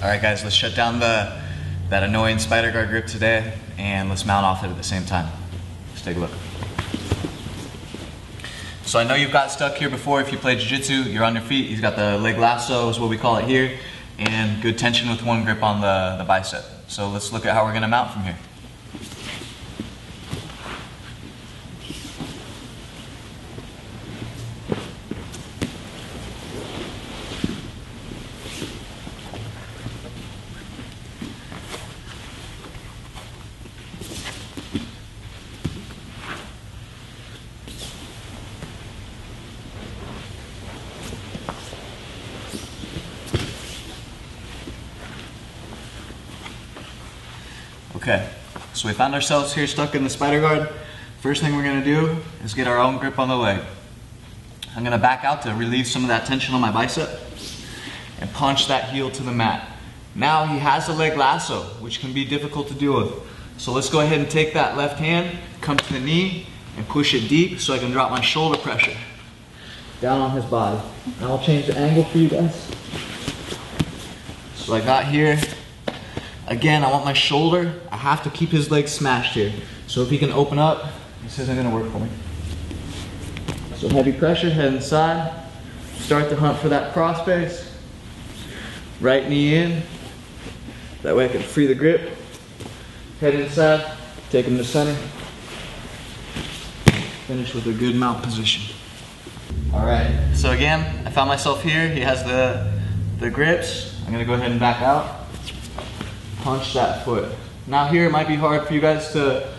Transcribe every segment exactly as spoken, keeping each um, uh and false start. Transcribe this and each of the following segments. All right, guys, let's shut down the that annoying spider guard grip today, and let's mount off it at the same time. Let's take a look. So I know you've got stuck here before. If you play jiu-jitsu, you're on your feet. He's got the leg lasso is what we call it here, and good tension with one grip on the, the bicep. So let's look at how we're gonna mount from here. Okay, so we found ourselves here stuck in the spider guard. First thing we're gonna do is get our own grip on the leg. I'm gonna back out to relieve some of that tension on my bicep and punch that heel to the mat. Now he has a leg lasso, which can be difficult to deal with. So let's go ahead and take that left hand, come to the knee, and push it deep so I can drop my shoulder pressure down on his body. And I'll change the angle for you guys. So I got here. Again, I want my shoulder. I have to keep his leg smashed here. So if he can open up, this isn't gonna work for me. So heavy pressure, head inside. Start to hunt for that cross space. Right knee in. That way I can free the grip. Head inside, take him to center. Finish with a good mount position. All right, so again, I found myself here. He has the, the grips. I'm gonna go ahead and back out. Punch that foot. Now here it might be hard for you guys to,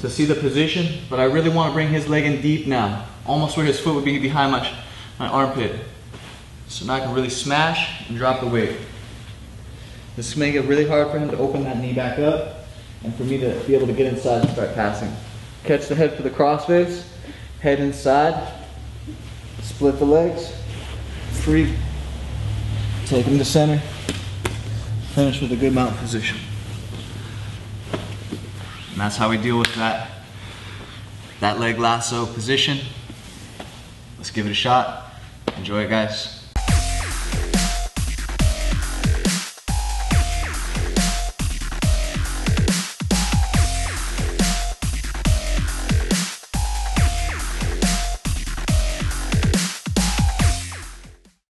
to see the position, but I really want to bring his leg in deep now. Almost where his foot would be behind my, my armpit. So now I can really smash and drop the weight. This is making it really hard for him to open that knee back up and for me to be able to get inside and start passing. Catch the head for the crossface, head inside, split the legs, free, take him to center. Finish with a good mount position. And that's how we deal with that, that leg lasso position. Let's give it a shot. Enjoy it, guys.